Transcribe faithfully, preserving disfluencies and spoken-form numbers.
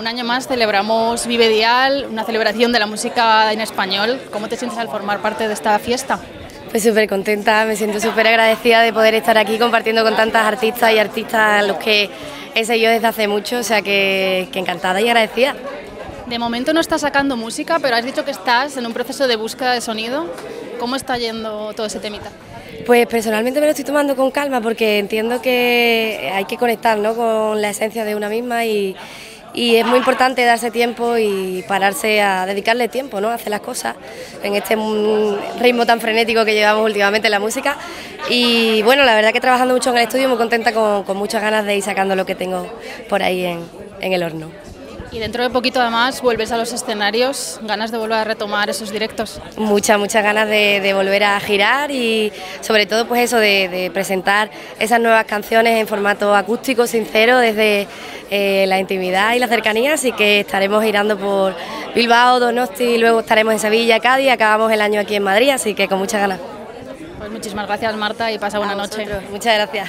un año más celebramos Vivedial, una celebración de la música en español. ¿Cómo te sientes al formar parte de esta fiesta? Pues súper contenta, me siento súper agradecida de poder estar aquí compartiendo con tantas artistas y artistas a los que he seguido desde hace mucho, o sea que, que encantada y agradecida. De momento no estás sacando música, pero has dicho que estás en un proceso de búsqueda de sonido. ¿Cómo está yendo todo ese temita? Pues personalmente me lo estoy tomando con calma porque entiendo que hay que conectar, ¿no?, con la esencia de una misma y, y es muy importante darse tiempo y pararse a dedicarle tiempo, ¿no?, a hacer las cosas en este ritmo tan frenético que llevamos últimamente en la música. Y bueno, la verdad que trabajando mucho en el estudio, muy contenta con, con muchas ganas de ir sacando lo que tengo por ahí en, en el horno. Y dentro de poquito además vuelves a los escenarios, ganas de volver a retomar esos directos. Muchas, muchas ganas de, de volver a girar y sobre todo pues eso de, de presentar esas nuevas canciones en formato acústico, sincero, desde eh, la intimidad y la cercanía, así que estaremos girando por Bilbao, Donosti, luego estaremos en Sevilla, Cádiz, y acabamos el año aquí en Madrid, así que con muchas ganas. Pues muchísimas gracias Marta y pasa buena noche. Muchas gracias.